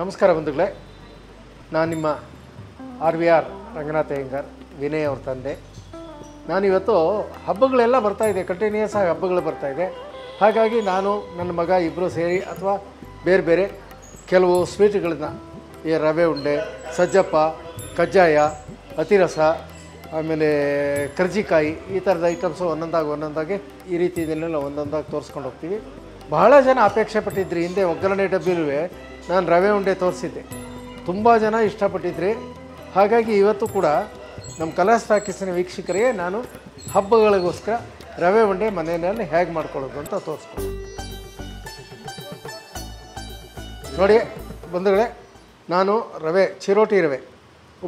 ನಮಸ್ಕಾರ ಬಂಧುಗಳೇ, ನಾನು ನಿಮ್ಮ RVR ರಂಗನಾಥಯ್ಯಂಗರ್ ವಿನಯ್ ಅವರ ತಂದೆ. ನಾನಿವತ್ತು ಹಬ್ಬಗಳೆಲ್ಲ ಬರ್ತಾಯಿದೆ, ಕಂಟಿನ್ಯೂಯಸ್ ಆಗಿ ಹಬ್ಬಗಳು ಬರ್ತಾಯಿದೆ. ಹಾಗಾಗಿ ನಾನು ನನ್ನ ಮಗ ಇಬ್ಬರು ಸೇರಿ ಅಥವಾ ಬೇರೆ ಬೇರೆ ಕೆಲವು ಸ್ವೀಟ್ಗಳನ್ನ, ಈ ರವೆ ಉಂಡೆ, ಸಜ್ಜಪ್ಪ, ಕಜ್ಜಾಯ, ಅತಿರಸ, ಆಮೇಲೆ ಕರ್ಜಿಕಾಯಿ, ಈ ಥರದ ಐಟಮ್ಸು ಒಂದೊಂದಾಗಿ ಈ ರೀತಿ ಇದನ್ನೆಲ್ಲ ಒಂದೊಂದಾಗಿ ತೋರಿಸ್ಕೊಂಡು ಹೋಗ್ತೀವಿ. ಬಹಳ ಜನ ಅಪೇಕ್ಷೆ ಪಟ್ಟಿದ್ರಿ. ಹಿಂದೆ ಒಗ್ಗರಣೆ ಡಬ್ಬಿಲುವೆ ನಾನು ರವೆ ಉಂಡೆ ತೋರಿಸಿದ್ದೆ, ತುಂಬ ಜನ ಇಷ್ಟಪಟ್ಟಿದ್ರಿ. ಹಾಗಾಗಿ ಇವತ್ತು ಕೂಡ ನಮ್ಮ ಕಲರ್ಸ್ ಟಾಕೀಸಿನ ವೀಕ್ಷಕರಿಗೆ ನಾನು ಹಬ್ಬಗಳಿಗೋಸ್ಕರ ರವೆ ಉಂಡೆ ಮನೆಯಲ್ಲಿ ಹೇಗೆ ಮಾಡ್ಕೊಳ್ಳೋದು ಅಂತ ತೋರಿಸ್ಕೊಡ್ತೀನಿ. ನೋಡಿ ಬಂಧುಗಳೇ, ನಾನು ರವೆ, ಚಿರೋಟಿ ರವೆ,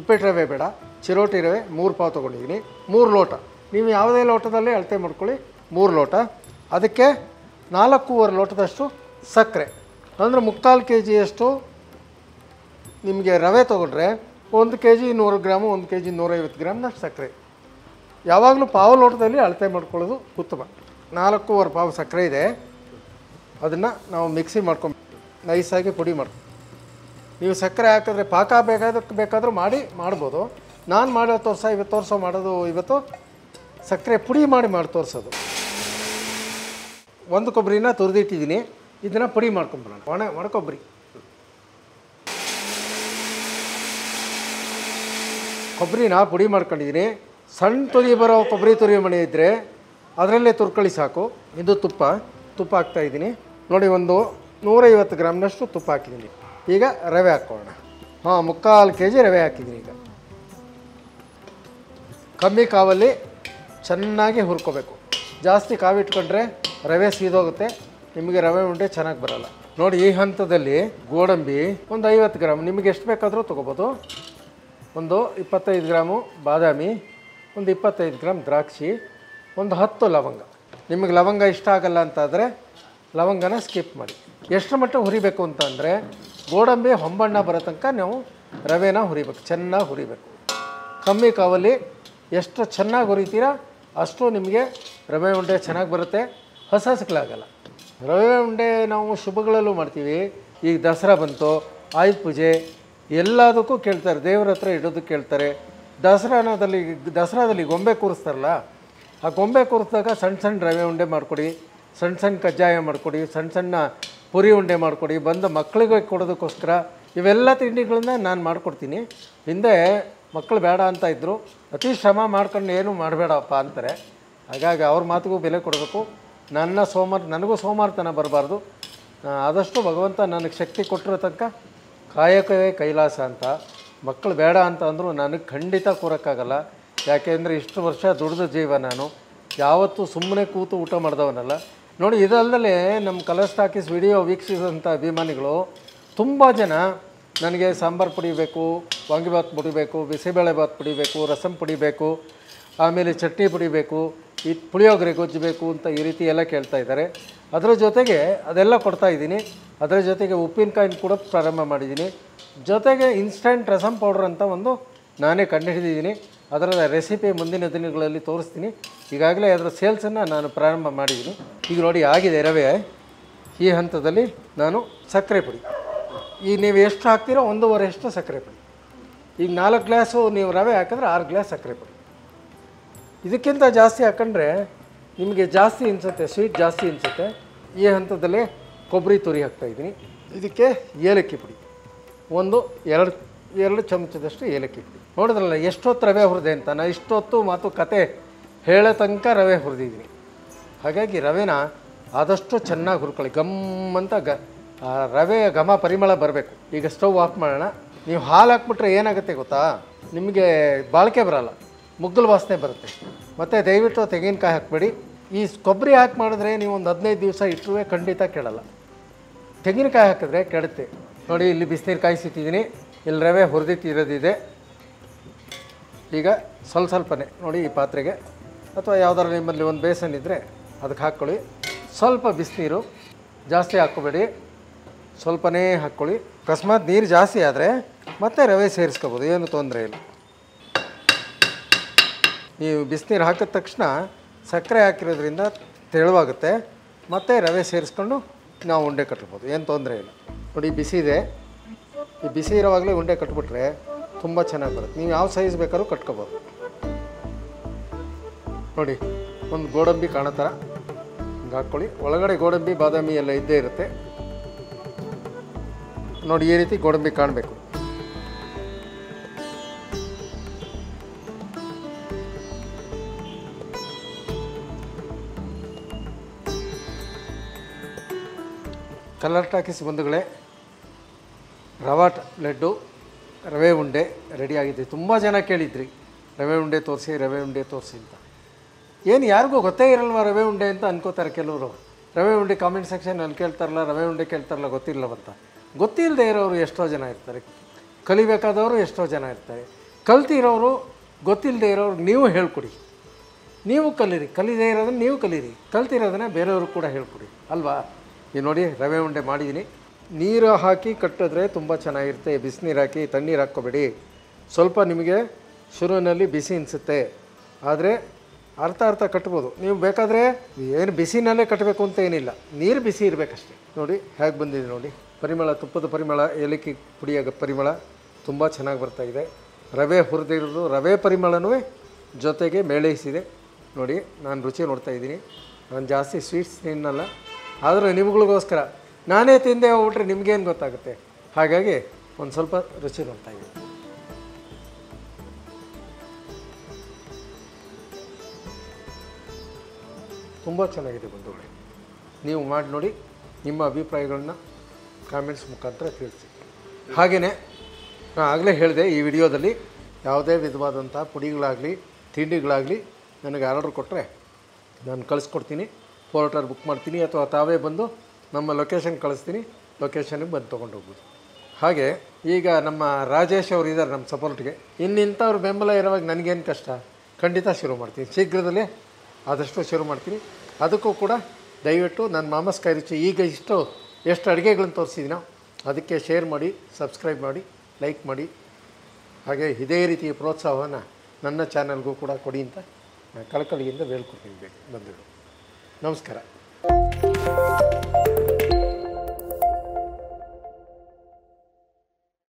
ಉಪ್ಪಿಟ್ಟು ರವೆ ಬೇಡ, ಚಿರೋಟಿ ರವೆ 3 ಪಾವ್ ತೊಗೊಂಡಿದ್ದೀನಿ. 3 ಲೋಟ, ನೀವು ಯಾವುದೇ ಲೋಟದಲ್ಲಿ ಅಳತೆ ಮಾಡ್ಕೊಳ್ಳಿ, 3 ಲೋಟ. ಅದಕ್ಕೆ 4.25 ಲೋಟದಷ್ಟು ಸಕ್ಕರೆ, ಅಂದರೆ 3/4 ಕೆಜಿಯಷ್ಟು. ನಿಮಗೆ ರವೆ ತೊಗೊಂಡ್ರೆ 1 ಕೆಜಿ 100 ಗ್ರಾಮು, 1 ಕೆಜಿ 150 ಗ್ರಾಮ್ನಷ್ಟು ಸಕ್ಕರೆ. ಯಾವಾಗಲೂ ಪಾವು ಲೋಟದಲ್ಲಿ ಅಳತೆ ಮಾಡ್ಕೊಳ್ಳೋದು ಉತ್ತಮ. 4.25 ಪಾವು ಸಕ್ಕರೆ ಇದೆ, ಅದನ್ನು ನಾವು ಮಿಕ್ಸಿ ಮಾಡ್ಕೊಂಡು ನೈಸಾಗಿ ಪುಡಿ ಮಾಡ್ಕೊಂಡು, ನೀವು ಸಕ್ಕರೆ ಹಾಕಿದ್ರೆ ಪಾಕ ಬೇಕಾದರೂ ಮಾಡ್ಬೋದು. ನಾನು ಮಾಡೋ ಇವತ್ತು ಸಕ್ಕರೆ ಪುಡಿ ಮಾಡಿ ತೋರಿಸೋದು. 1 ಕೊಬ್ಬರಿನ ತುರಿದಿಟ್ಟಿದ್ದೀನಿ, ಇದನ್ನು ಪುಡಿ ಮಾಡ್ಕೊಂಬರೋಣ. ಒಣ ಕೊಬ್ಬರಿ, ಕೊಬ್ಬರಿನ ಪುಡಿ ಮಾಡ್ಕೊಂಡಿದ್ದೀನಿ. ಸಣ್ಣ ತುರಿ ಬರೋ ಕೊಬ್ಬರಿ ತುರಿ ಮಣೆ ಇದ್ದರೆ ಅದರಲ್ಲೇ ತುರ್ಕೊಳ್ಳಿ ಸಾಕು. ಇದು ತುಪ್ಪ ಹಾಕ್ತಾಯಿದ್ದೀನಿ. ನೋಡಿ, 150 ಗ್ರಾಮ್ನಷ್ಟು ತುಪ್ಪ ಹಾಕಿದ್ದೀನಿ. ಈಗ ರವೆ ಹಾಕೋಣ. 3/4 ಕೆಜಿ ರವೆ ಹಾಕಿದ್ದೀನಿ. ಈಗ ಕಮ್ಮಿ ಕಾವಲ್ಲಿ ಚೆನ್ನಾಗಿ ಹುರ್ಕೋಬೇಕು. ಜಾಸ್ತಿ ಕಾವಿಟ್ಕೊಂಡ್ರೆ ರವೆ ಸೀದೋಗುತ್ತೆ, ನಿಮಗೆ ರವೆ ಉಂಡೆ ಚೆನ್ನಾಗಿ ಬರೋಲ್ಲ. ನೋಡಿ, ಈ ಹಂತದಲ್ಲಿ ಗೋಡಂಬಿ 150 ಗ್ರಾಮ್, ನಿಮಗೆ ಎಷ್ಟು ಬೇಕಾದರೂ ತೊಗೋಬೋದು. 25 ಗ್ರಾಮು ಬಾದಾಮಿ, 25 ಗ್ರಾಮ್ ದ್ರಾಕ್ಷಿ, 10 ಲವಂಗ. ನಿಮಗೆ ಲವಂಗ ಇಷ್ಟ ಆಗಲ್ಲ ಅಂತಾದರೆ ಲವಂಗನ ಸ್ಕಿಪ್ ಮಾಡಿ. ಎಷ್ಟು ಮಟ್ಟ ಹುರಿಬೇಕು ಅಂತಂದರೆ, ಗೋಡಂಬಿ ಹೊಂಬಣ್ಣ ಬರೋ ತನಕ ನಾವು ರವೆನ ಹುರಿಬೇಕು, ಚೆನ್ನಾಗಿ ಹುರಿಬೇಕು. ಕಮ್ಮಿ ಕಾವಲ್ಲಿ ಎಷ್ಟು ಚೆನ್ನಾಗಿ ಹುರಿತೀರಾ ಅಷ್ಟು ನಿಮಗೆ ರವೆ ಉಂಡೆ ಚೆನ್ನಾಗಿ ಬರುತ್ತೆ, ಹಸಕ್ಲಾಗಲ್ಲ. ರವೆ ಉಂಡೆ ನಾವು ಶುಭಗಳಲ್ಲೂ ಮಾಡ್ತೀವಿ. ಈಗ ದಸರಾ ಬಂತು, ಆಯುಧ ಪೂಜೆ, ಎಲ್ಲದಕ್ಕೂ ಕೇಳ್ತಾರೆ, ದೇವ್ರ ಹತ್ರ ಇಡೋದಕ್ಕೆ ಕೇಳ್ತಾರೆ. ದಸರಾದಲ್ಲಿ ಗೊಂಬೆ ಕೂರಿಸ್ತಾರಲ್ಲ, ಆ ಗೊಂಬೆ ಕೂರಿಸಿದಾಗ ಸಣ್ಣ ರವೆ ಉಂಡೆ ಮಾಡಿಕೊಡಿ, ಸಣ್ಣ ಕಜ್ಜಾಯ ಮಾಡಿಕೊಡಿ, ಸಣ್ಣ ಪುರಿ ಉಂಡೆ ಮಾಡಿಕೊಡಿ, ಬಂದ ಮಕ್ಕಳಿಗೆ ಕೊಡೋದಕ್ಕೋಸ್ಕರ ಇವೆಲ್ಲ ತಿಂಡಿಗಳನ್ನ ನಾನು ಮಾಡಿಕೊಡ್ತೀನಿ. ಹಿಂದೆ ಮಕ್ಕಳು ಬೇಡ ಅಂತ ಇದ್ದರು, ಅತಿ ಶ್ರಮ ಮಾಡ್ಕೊಂಡು ಏನೂ ಮಾಡಬೇಡಪ್ಪ ಅಂತಾರೆ. ಹಾಗಾಗಿ ಅವ್ರ ಮಾತಿಗೂ ಬೆಲೆ ಕೊಡಬೇಕು. ನನಗೂ ಸೋಮಾರ್ತನ ಬರಬಾರ್ದು. ಆದಷ್ಟು ಭಗವಂತ ನನಗೆ ಶಕ್ತಿ ಕೊಟ್ಟಿರೋ ತನಕ ಕಾಯಕವೇ ಕೈಲಾಸ ಅಂತ. ಮಕ್ಕಳು ಬೇಡ ಅಂತ ಅಂದರೂ ನನಗೆ ಖಂಡಿತ ಕೂರೋಕ್ಕಾಗಲ್ಲ, ಯಾಕೆಂದರೆ ಇಷ್ಟು ವರ್ಷ ದುಡಿದ ಜೀವ ನಾನು, ಯಾವತ್ತೂ ಸುಮ್ಮನೆ ಕೂತು ಊಟ ಮಾಡಿದವನಲ್ಲ. ನೋಡಿ, ಇದಲ್ಲದೆ ನಮ್ಮ ಕಲರ್ಸ್ ಟಾಕೀಸ್ ವಿಡಿಯೋ ವೀಕ್ಷಿಸಿದಂಥ ಅಭಿಮಾನಿಗಳು ತುಂಬ ಜನ ನನಗೆ ಸಾಂಬಾರು ಪುಡಿ ಬೇಕು, ವಾಂಗಿಭಾತ್ ಪುಡಿ ಬೇಕು, ಬಿಸಿಬೇಳೆಭಾತ್ ಪುಡಿ ಬೇಕು, ರಸಂ ಪುಡಿ ಬೇಕು, ಆಮೇಲೆ ಚಟ್ನಿ ಪುಡಿ ಬೇಕು, ಈ ಪುಳಿಯೋಗರೆ ಗೊಜ್ಜು ಬೇಕು ಅಂತ ಈ ರೀತಿ ಎಲ್ಲ ಕೇಳ್ತಾ ಇದ್ದಾರೆ. ಅದರ ಜೊತೆಗೆ ಅದೆಲ್ಲ ಕೊಡ್ತಾಯಿದ್ದೀನಿ. ಅದರ ಜೊತೆಗೆ ಉಪ್ಪಿನಕಾಯಿನ ಕೂಡ ಪ್ರಾರಂಭ ಮಾಡಿದ್ದೀನಿ. ಜೊತೆಗೆ ಇನ್ಸ್ಟಂಟ್ ರಸಂ ಪೌಡ್ರ್ ಅಂತ ಒಂದು ನಾನೇ ಕಂಡುಹಿಡಿದಿದ್ದೀನಿ. ಅದರ ರೆಸಿಪಿ ಮುಂದಿನ ದಿನಗಳಲ್ಲಿ ತೋರಿಸ್ತೀನಿ. ಈಗಾಗಲೇ ಅದರ ಸೇಲ್ಸನ್ನು ನಾನು ಪ್ರಾರಂಭ ಮಾಡಿದ್ದೀನಿ. ಈಗ ನೋಡಿ ಆಗಿದೆ ರವೆ. ಈ ಹಂತದಲ್ಲಿ ನಾನು ಸಕ್ಕರೆ ಪುಡಿ, ಈಗ ನೀವು ಎಷ್ಟು ಹಾಕ್ತೀರೋ 1.25 ಸಕ್ಕರೆ ಪುಡಿ. ಈಗ 4 ಗ್ಲಾಸು ನೀವು ರವೆ ಹಾಕಿದ್ರೆ 6 ಗ್ಲಾಸ್ ಸಕ್ಕರೆ ಪುಡಿ. ಇದಕ್ಕಿಂತ ಜಾಸ್ತಿ ಹಾಕೊಂಡ್ರೆ ನಿಮಗೆ ಜಾಸ್ತಿ ಅನಿಸುತ್ತೆ, ಸ್ವೀಟ್ ಜಾಸ್ತಿ ಅನಿಸುತ್ತೆ. ಈ ಹಂತದಲ್ಲಿ ಕೊಬ್ಬರಿ ತುರಿ ಹಾಕ್ತಾಯಿದ್ದೀನಿ. ಇದಕ್ಕೆ ಏಲಕ್ಕಿ ಪುಡಿ 1-2 ಚಮಚದಷ್ಟು ಏಲಕ್ಕಿ ಪುಡಿ. ನೋಡಿದ್ರಲ್ಲ ಎಷ್ಟೊತ್ತು ರವೆ ಹುರಿದೆ ಅಂತ. ನಾನು ಇಷ್ಟೊತ್ತು ಮಾತುಕತೆ ಹೇಳೋ ತನಕ ರವೆ ಹುರಿದಿದ್ದೀನಿ. ಹಾಗಾಗಿ ರವೆನ ಆದಷ್ಟು ಚೆನ್ನಾಗಿ ಹುರ್ಕೊಳ್ಳಿ. ಗಮ್ಮಂತ ರವೆಯ ಘಮ ಪರಿಮಳ ಬರಬೇಕು. ಈಗ ಸ್ಟವ್ ಆಫ್ ಮಾಡೋಣ. ನೀವು ಹಾಲು ಹಾಕ್ಬಿಟ್ರೆ ಏನಾಗುತ್ತೆ ಗೊತ್ತಾ, ನಿಮಗೆ ಬಾಳಿಕೆ ಬರೋಲ್ಲ, ಮುಗ್ಗಲು ವಾಸನೆ ಬರುತ್ತೆ. ಮತ್ತು ದಯವಿಟ್ಟು ತೆಂಗಿನಕಾಯಿ ಹಾಕಬೇಡಿ. ಈ ಕೊಬ್ಬರಿ ಹಾಕಿ ಮಾಡಿದ್ರೆ ನೀವು 15 ದಿವಸ ಇಟ್ಟರೂ ಖಂಡಿತ ಕೆಡಲ್ಲ. ತೆಂಗಿನಕಾಯಿ ಹಾಕಿದ್ರೆ ಕೆಡುತ್ತೆ. ನೋಡಿ, ಇಲ್ಲಿ ಬಿಸಿನೀರು ಕಾಯಿಸಿಟ್ಟಿದ್ದೀನಿ, ಇಲ್ಲಿ ರವೆ ಹುರಿದಿಟ್ಟಿರೋದಿದೆ. ಈಗ ಸ್ವಲ್ಪನೇ ನೋಡಿ, ಈ ಪಾತ್ರೆಗೆ ಅಥವಾ ಯಾವ್ದಾರು ನಿಮ್ಮಲ್ಲಿ ಒಂದು ಬೇಸನ್ ಇದ್ದರೆ ಅದಕ್ಕೆ ಹಾಕ್ಕೊಳ್ಳಿ. ಸ್ವಲ್ಪ ಬಿಸಿನೀರು ಜಾಸ್ತಿ ಹಾಕ್ಕೊಬೇಡಿ, ಸ್ವಲ್ಪನೇ ಹಾಕ್ಕೊಳ್ಳಿ. ಅಕಸ್ಮಾತ್ ನೀರು ಜಾಸ್ತಿ ಆದರೆ ಮತ್ತೆ ರವೆ ಸೇರಿಸ್ಕೋಬೋದು, ಏನು ತೊಂದರೆ ಇಲ್ಲ. ನೀವು ಬಿಸಿನೀರು ಹಾಕಿದ ತಕ್ಷಣ ಸಕ್ಕರೆ ಹಾಕಿರೋದ್ರಿಂದ ತೆಳುವಾಗುತ್ತೆ ಮತ್ತು ರವೆ ಸೇರಿಸ್ಕೊಂಡು ನಾವು ಉಂಡೆ ಕಟ್ಬೋದು, ಏನು ತೊಂದರೆ ಇಲ್ಲ. ನೋಡಿ ಬಿಸಿ ಇದೆ, ಈ ಬಿಸಿ ಇರೋವಾಗಲೇ ಉಂಡೆ ಕಟ್ಬಿಟ್ರೆ ತುಂಬ ಚೆನ್ನಾಗಿ ಬರುತ್ತೆ. ನೀವು ಯಾವ ಸೈಜ್ ಬೇಕಾದ್ರೂ ಕಟ್ಕೋಬೋದು. ನೋಡಿ ಒಂದು ಗೋಡಂಬಿ ಕಾಣೋ ಥರ ಹಿಂಗೆ ಹಾಕ್ಕೊಳ್ಳಿ, ಒಳಗಡೆ ಗೋಡಂಬಿ ಬಾದಾಮಿ ಎಲ್ಲ ಇದ್ದೇ ಇರುತ್ತೆ. ನೋಡಿ ಈ ರೀತಿ ಗೋಡಂಬಿ ಕಾಣಬೇಕು. ಕಲರ್ ಟಾಕೀಸ್ ಬಂಧುಗಳೇ, ರವಾ ಲಡ್ಡು ರವೆ ಉಂಡೆ ರೆಡಿಯಾಗಿದೆ. ತುಂಬ ಜನ ಕೇಳಿದ್ರಿ ರವೆ ಉಂಡೆ ತೋರಿಸಿ ರವೆ ಉಂಡೆ ತೋರಿಸಿ ಅಂತ. ಏನು ಯಾರಿಗೂ ಗೊತ್ತೇ ಇರಲ್ವ ರವೆ ಉಂಡೆ ಅಂತ ಅನ್ಕೋತಾರೆ ಕೆಲವರು. ರವೆ ಉಂಡೆ ಕಾಮೆಂಟ್ ಸೆಕ್ಷನಲ್ಲಿ ಕೇಳ್ತಾರಲ್ಲ, ರವೆ ಉಂಡೆ ಕೇಳ್ತಾರಲ್ಲ, ಗೊತ್ತಿಲ್ಲವಂತ. ಗೊತ್ತಿಲ್ಲದೆ ಇರೋರು ಎಷ್ಟೋ ಜನ ಇರ್ತಾರೆ, ಕಲಿಬೇಕಾದವರು ಎಷ್ಟೋ ಜನ ಇರ್ತಾರೆ. ಕಲ್ತಿರೋರು ಗೊತ್ತಿಲ್ಲದೆ ಇರೋರು ನೀವು ಹೇಳ್ಕೊಡಿ, ನೀವು ಕಲೀರಿ. ಕಲಿದೇ ಇರೋದನ್ನು ನೀವು ಕಲೀರಿ, ಕಲ್ತಿರೋದನ್ನ ಬೇರೆಯವರು ಕೂಡ ಹೇಳ್ಕೊಡಿ ಅಲ್ವಾ. ಈ ನೋಡಿ ರವೆ ಉಂಡೆ ಮಾಡಿದ್ದೀನಿ. ನೀರು ಹಾಕಿ ಕಟ್ಟಿದ್ರೆ ತುಂಬ ಚೆನ್ನಾಗಿರುತ್ತೆ. ಬಿಸಿನೀರು ಹಾಕಿ ತಣ್ಣೀರು ಹಾಕ್ಕೋಬೇಡಿ. ಸ್ವಲ್ಪ ನಿಮಗೆ ಶುರುವಿನಲ್ಲಿ ಬಿಸಿ ಅನಿಸುತ್ತೆ, ಆದರೆ ಅರ್ಥ ಕಟ್ಬೋದು ನೀವು. ಬೇಕಾದರೆ ಏನು ಬಿಸಿನಲ್ಲೇ ಕಟ್ಟಬೇಕು ಅಂತ ಏನಿಲ್ಲ, ನೀರು ಬಿಸಿ ಇರಬೇಕಷ್ಟೆ. ನೋಡಿ ಹೇಗೆ ಬಂದಿದೆ ನೋಡಿ, ಪರಿಮಳ, ತುಪ್ಪದ ಪರಿಮಳ, ಏಲಕ್ಕಿ ಪುಡಿಯ ಪರಿಮಳ ತುಂಬ ಚೆನ್ನಾಗಿ ಬರ್ತಾಯಿದೆ. ರವೆ ಹುರಿದಿರೋದು ರವೆ ಪರಿಮಳನೂ ಜೊತೆಗೆ ಮೇಳೈಸಿದೆ. ನೋಡಿ ನಾನು ರುಚಿ ನೋಡ್ತಾಯಿದ್ದೀನಿ. ನಾನು ಜಾಸ್ತಿ ಸ್ವೀಟ್ಸ್ ತಿನ್ನಲ್ಲ, ಆದರೂ ನಿಮ್ಗಳಿಗೋಸ್ಕರ ನಾನೇ ತಿಂದೆ ಹೋಗ್ಬಿಟ್ರೆ ನಿಮಗೇನು ಗೊತ್ತಾಗುತ್ತೆ. ಹಾಗಾಗಿ ಒಂದು ಸ್ವಲ್ಪ ರುಚಿ ನೋಡ್ತಾಯಿದ್ದೀನಿ. ತುಂಬ ಚೆನ್ನಾಗಿದೆ ಬಂಧುಗಳೇ. ನೀವು ಮಾಡಿ ನೋಡಿ, ನಿಮ್ಮ ಅಭಿಪ್ರಾಯಗಳನ್ನ ಕಾಮೆಂಟ್ಸ್ ಮುಖಾಂತರ ತಿಳಿಸಿ. ಹಾಗೆಯೇ ನಾನು ಆಗಲೇ ಹೇಳಿದೆ, ಈ ವಿಡಿಯೋದಲ್ಲಿ ಯಾವುದೇ ವಿಧವಾದಂಥ ಪುಡಿಗಳಾಗಲಿ ತಿಂಡಿಗಳಾಗಲಿ ನನಗೆ ಆರ್ಡರ್ ಕೊಟ್ಟರೆ ನಾನು ಕಳಿಸ್ಕೊಡ್ತೀನಿ, ಪೋರ್ಟರ್ ಬುಕ್ ಮಾಡ್ತೀನಿ, ಅಥವಾ ತಾವೇ ಬಂದು ನಮ್ಮ ಲೊಕೇಶನ್ ಕಳಿಸ್ತೀನಿ, ಲೊಕೇಶನಿಗೆ ಬಂದು ತೊಗೊಂಡು ಹೋಗ್ಬೋದು. ಹಾಗೆ ಈಗ ನಮ್ಮ ರಾಜೇಶ್ ಅವರು ಇದ್ದಾರೆ ನಮ್ಮ ಸಪೋರ್ಟ್ಗೆ. ಇನ್ನಿಂಥವ್ರು ಬೆಂಬಲ ಇರೋವಾಗ ನನಗೇನು ಕಷ್ಟ, ಖಂಡಿತ ಶುರು ಮಾಡ್ತೀನಿ ಶೀಘ್ರದಲ್ಲೇ, ಆದಷ್ಟು ಶುರು ಮಾಡ್ತೀನಿ. ಅದಕ್ಕೂ ಕೂಡ ದಯವಿಟ್ಟು ನನ್ನ ಮಾಮಸ್ ಕೈ ರುಚಿ ಈಗ ಎಷ್ಟು ಅಡುಗೆಗಳನ್ನು ತೋರಿಸಿದ್ದೀನೋ ಅದಕ್ಕೆ ಶೇರ್ ಮಾಡಿ, ಸಬ್ಸ್ಕ್ರೈಬ್ ಮಾಡಿ, ಲೈಕ್ ಮಾಡಿ. ಹಾಗೆ ಇದೇ ರೀತಿಯ ಪ್ರೋತ್ಸಾಹನ ನನ್ನ ಚಾನಲ್ಗೂ ಕೂಡ ಕೊಡಿ ಅಂತ ಕಳಕಳಿಯಿಂದ ಹೇಳ್ಕೊಡ್ತೀನಿ ಬಂಧುಗಳು. ನಮಸ್ಕಾರ.